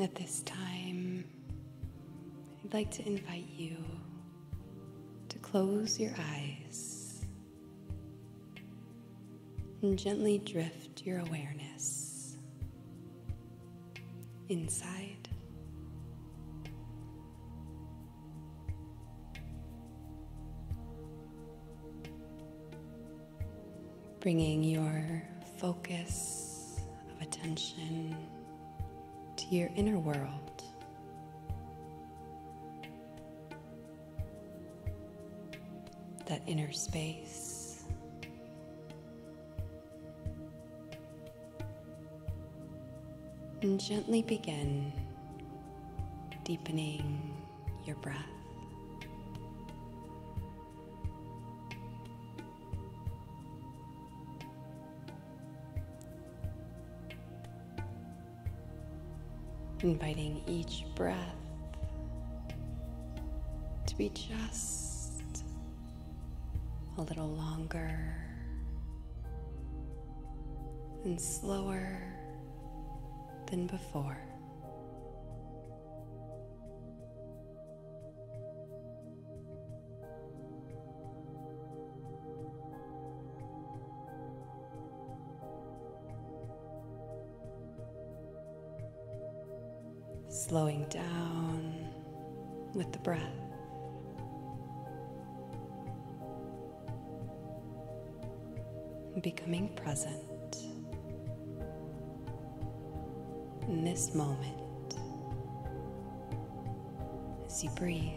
At this time, I'd like to invite you to close your eyes and gently drift your awareness inside . Bringing your focus of attention to your inner world. That inner space. And gently begin deepening your breath. Inviting each breath to be just a little longer and slower than before. Slowing down with the breath. Becoming present in this moment as you breathe.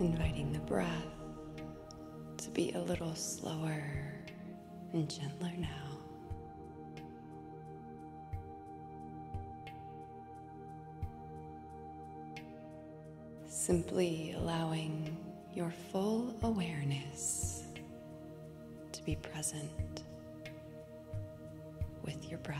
Inviting the breath to be a little slower and gentler now. Simply allowing your full awareness to be present with your breath.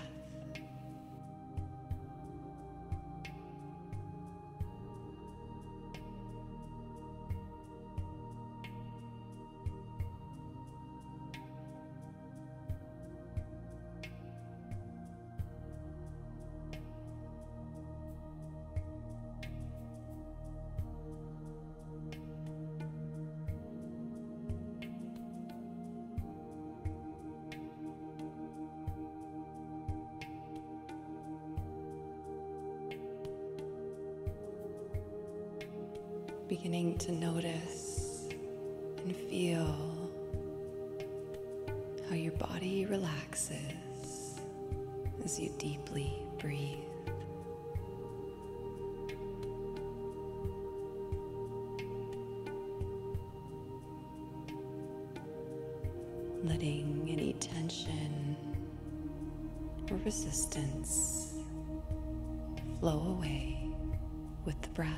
Beginning to notice and feel how your body relaxes as you deeply breathe. Letting any tension or resistance flow away with the breath.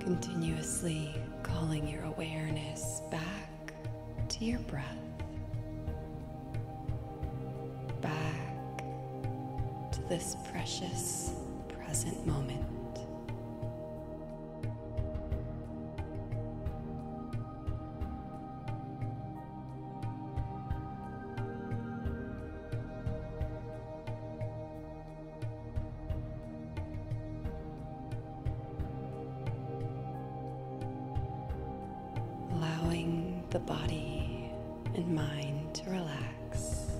Continuously calling your awareness back to to your breath, back to this precious present moment. Allowing the body and mind to relax.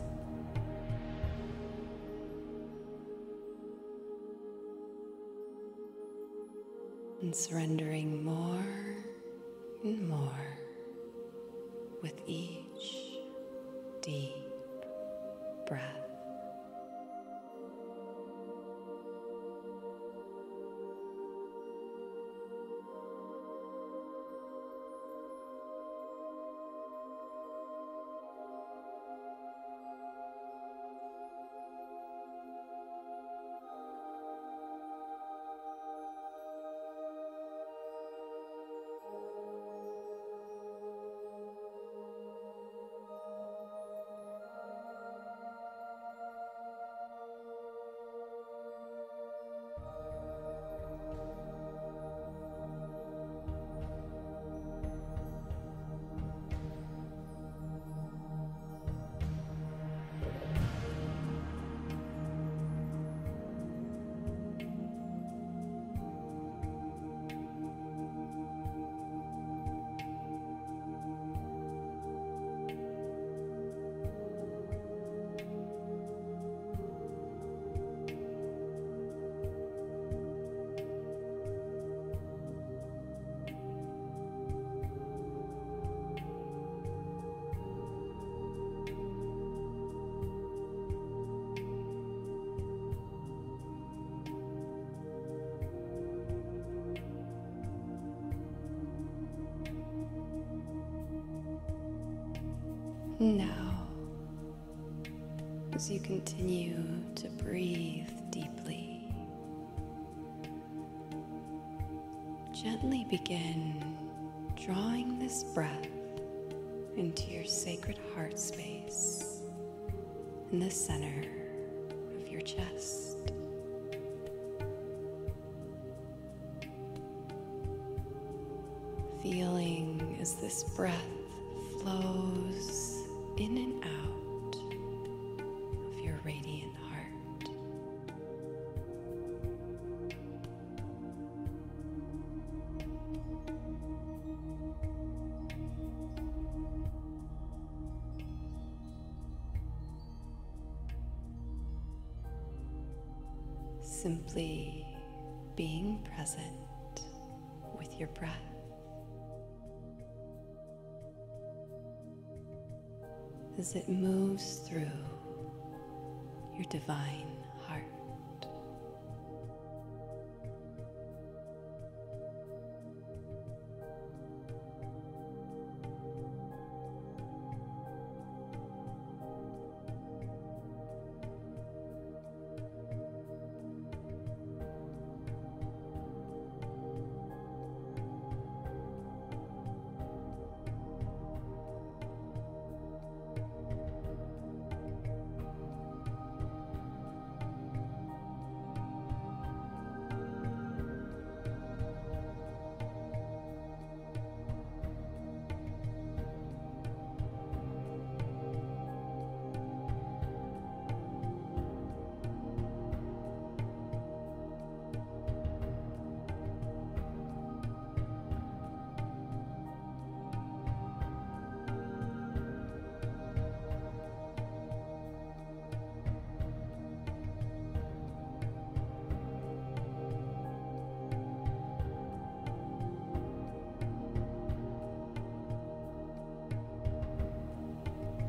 And surrendering more and more with each deep breath. Now, as you continue to breathe deeply, gently begin drawing this breath into your sacred heart space in the center of your chest. Feeling as this breath flows in and out of your radiant heart. Simply being present with your breath. As it moves through your divine heart.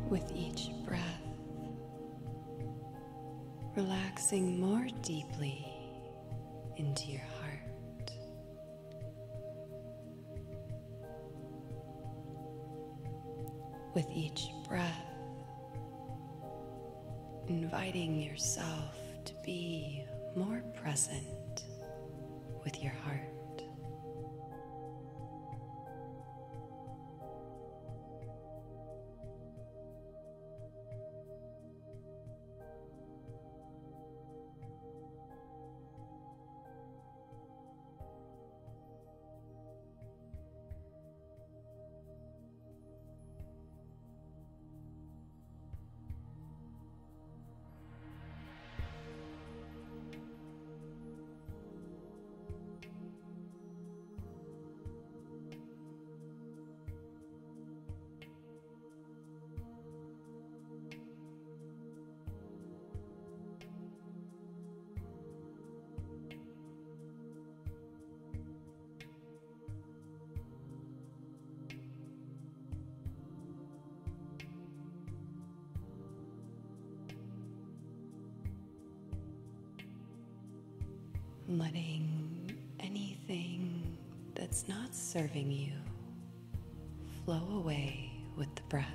With each breath, relaxing more deeply into your heart. With each breath, inviting yourself to be more present with your heart. letting anything that's not serving you flow away with the breath.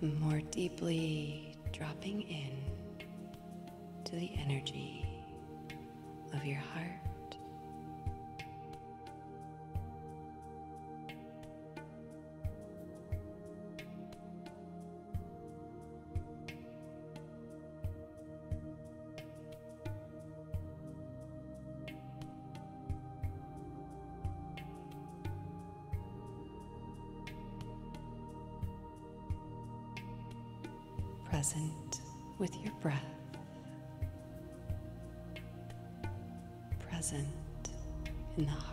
More deeply dropping in to the energy of your heart. Present with your breath, present in the heart,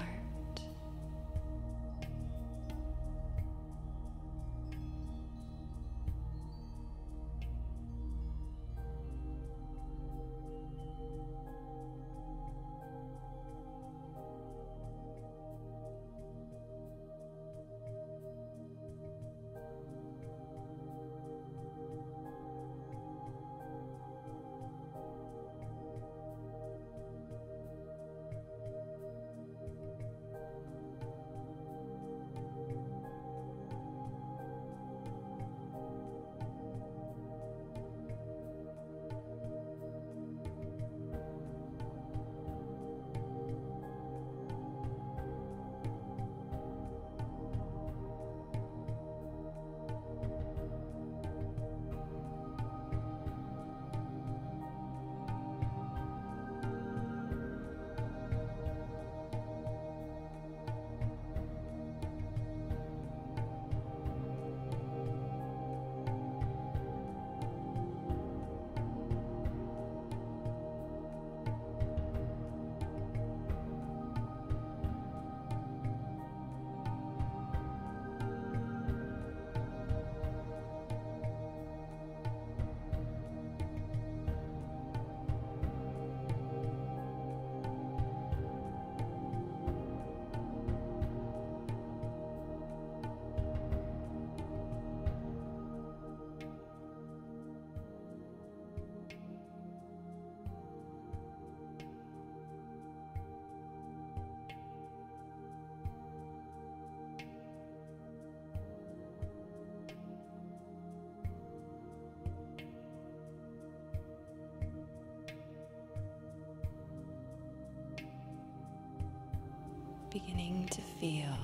beginning to feel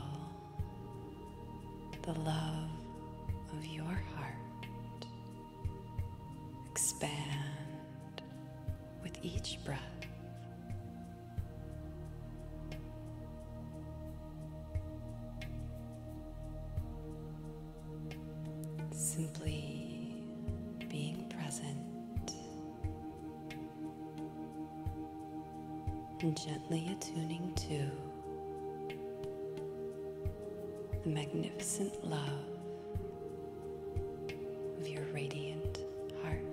the love of your heart expand with each breath. Simply being present and gently attuning to the magnificent love of your radiant heart.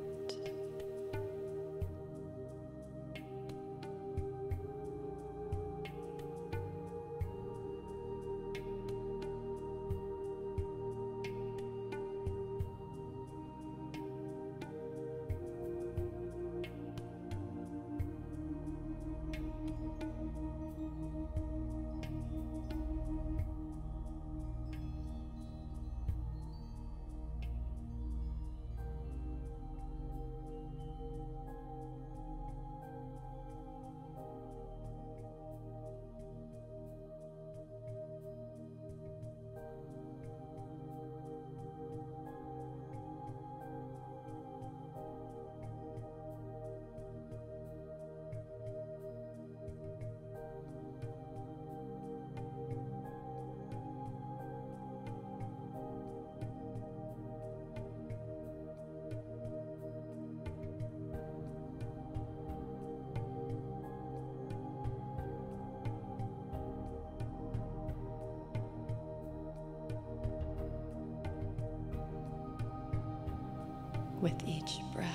With each breath,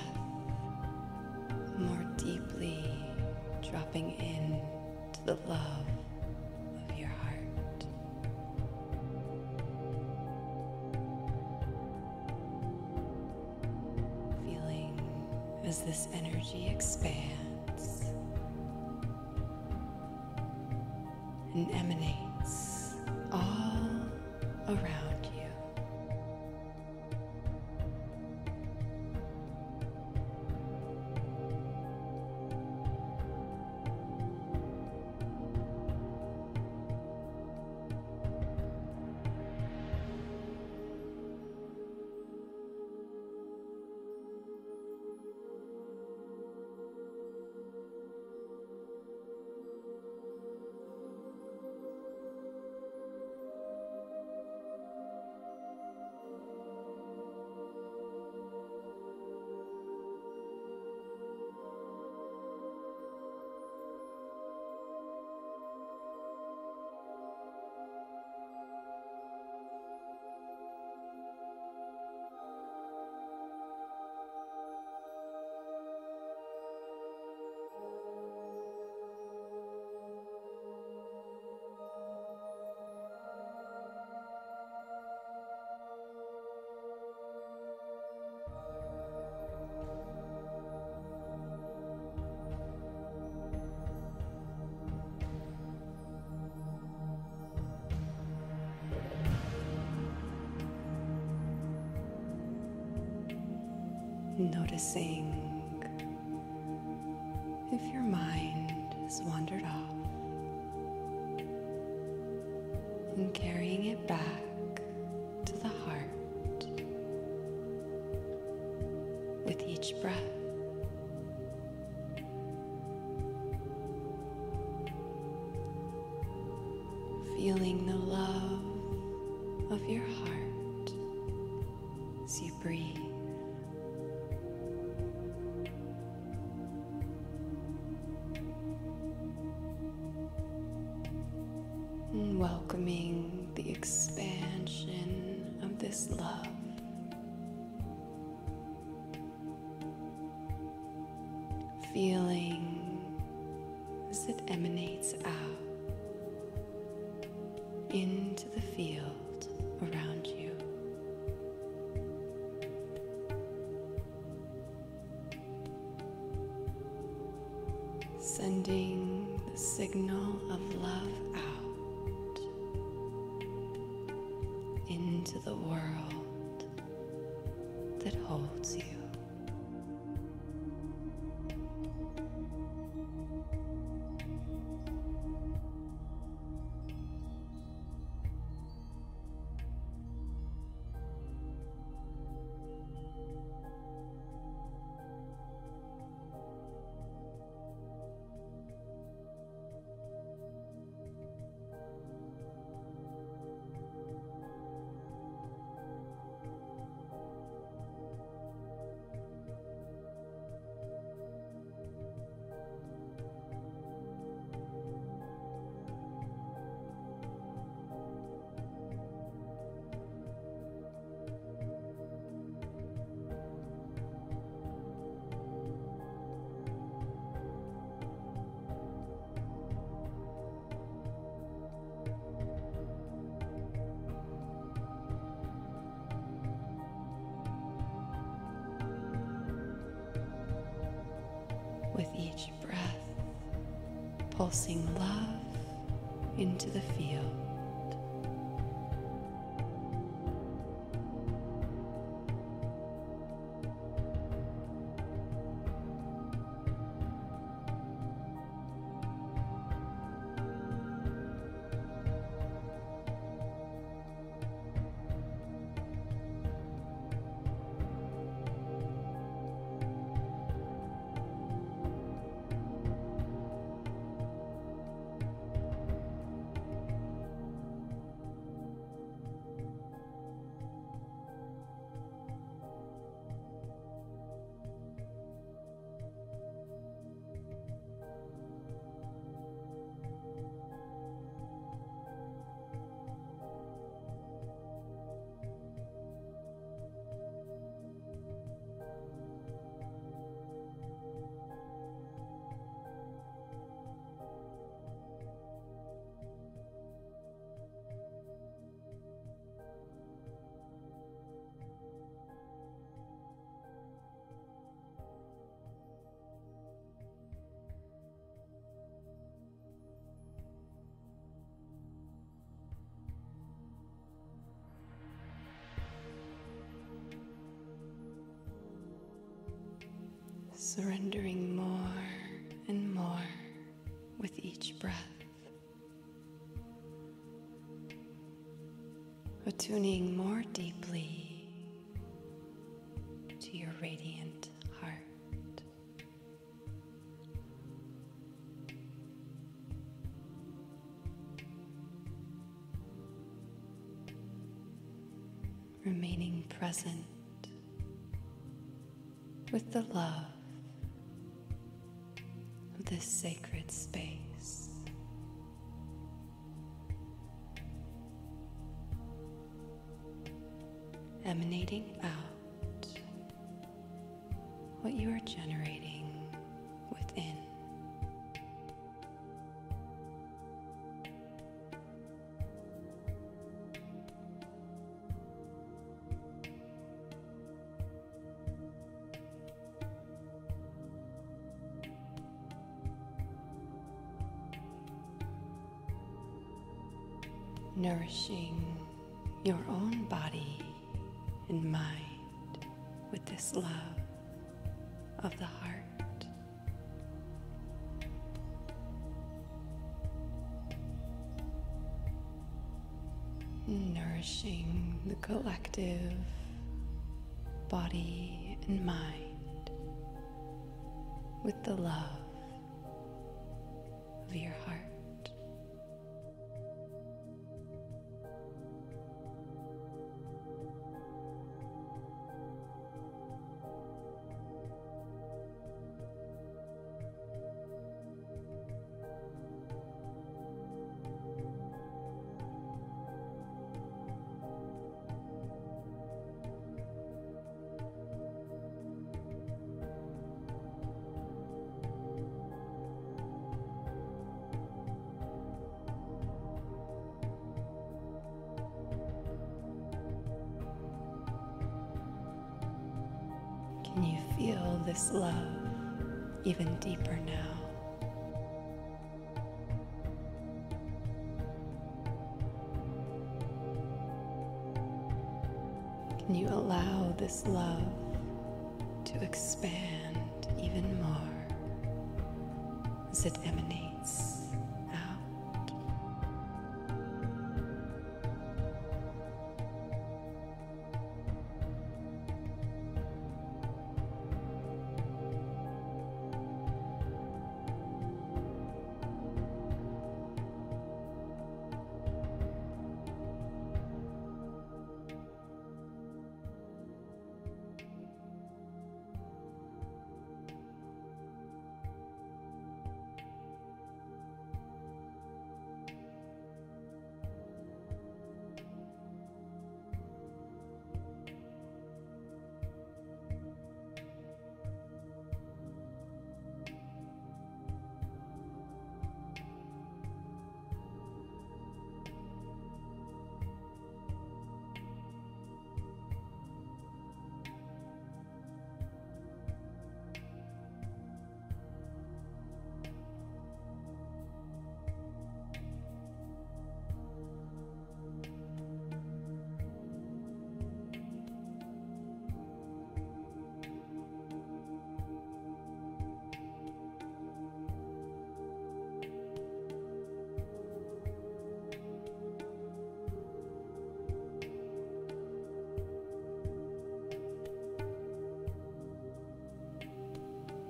more deeply dropping in to the love of your heart. Feeling as this energy expands and emanates all around you. Noticing if your mind has wandered off and carrying it back to the heart with each breath. Feeling the love of your heart as you breathe. Welcoming the expansion of this love. Feeling as it emanates out into the field around you. Sending the signal of love out into the world that holds you. With each breath, pulsing love into the field. surrendering more and more with each breath, attuning more deeply to your radiant heart. Remaining present with the love of this sacred space. Emanating out what you are generating within. Nourishing your own body and mind with this love of the heart. Nourishing the collective body and mind with the love of your heart. Can you feel this love even deeper now? Can you allow this love to expand even more as it emanates?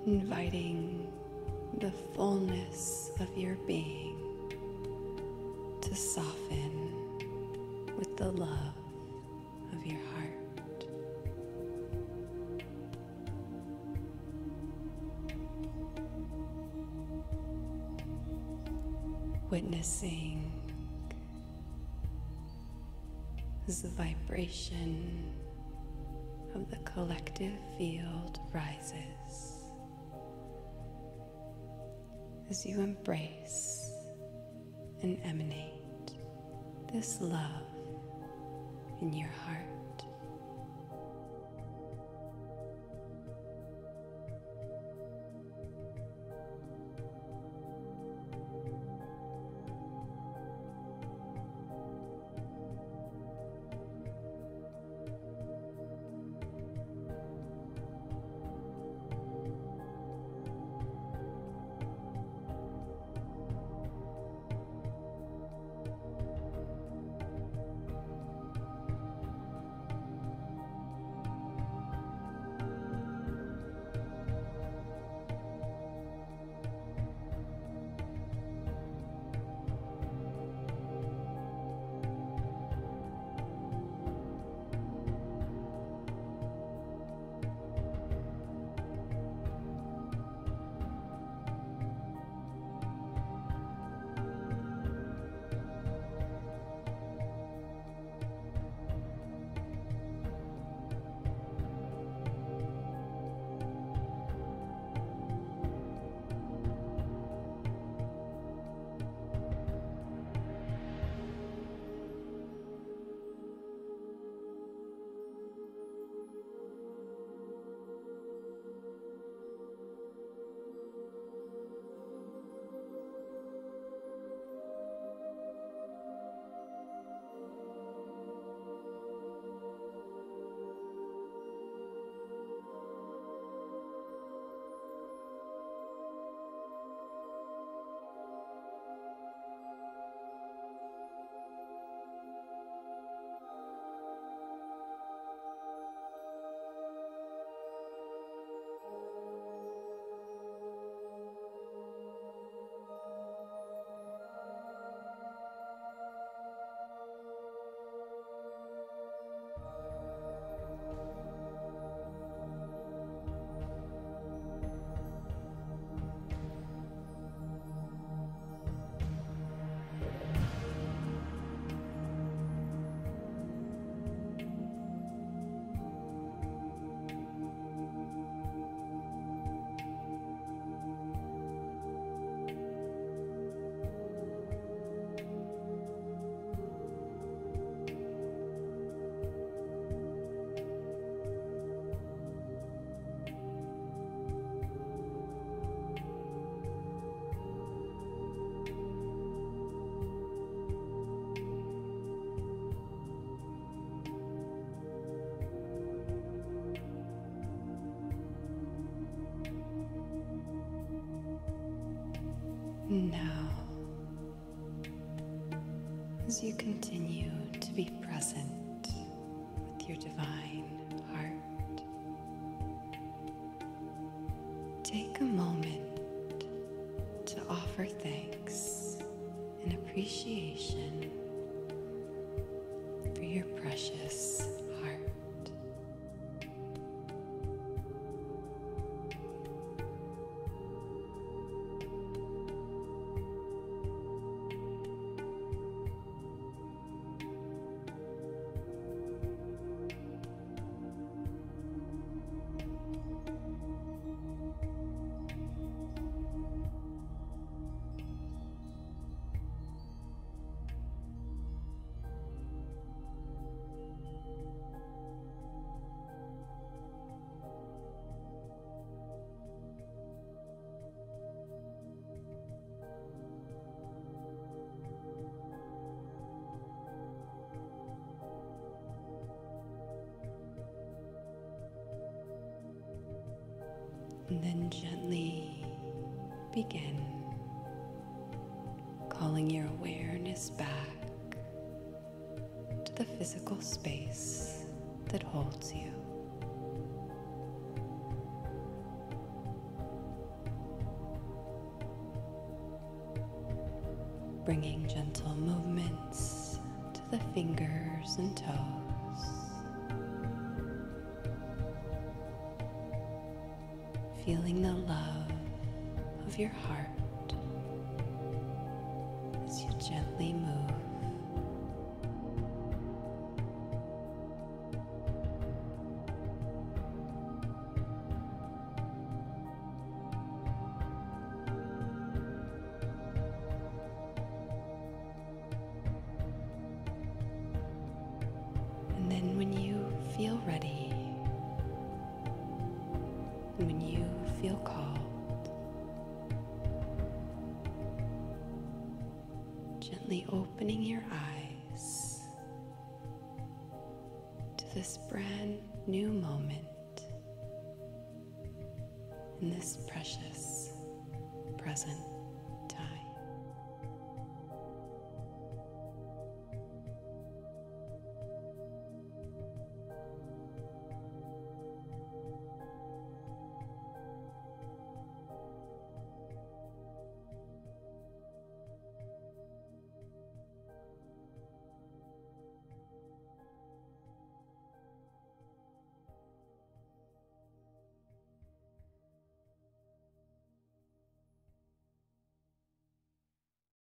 Inviting the fullness of your being to soften with the love of your heart. Witnessing as the vibration of the collective field rises, as you embrace and emanate this love in your heart. Now, as you continue to be present with your divine heart, take a moment to offer thanks and appreciation for your precious heart. And then gently begin calling your awareness back to the physical space that holds you. Bringing gentle movements to the fingers and toes. Feeling the love of your heart as you gently move. And then when you feel ready, when you feel called, gently opening your eyes to this brand new moment in this precious present.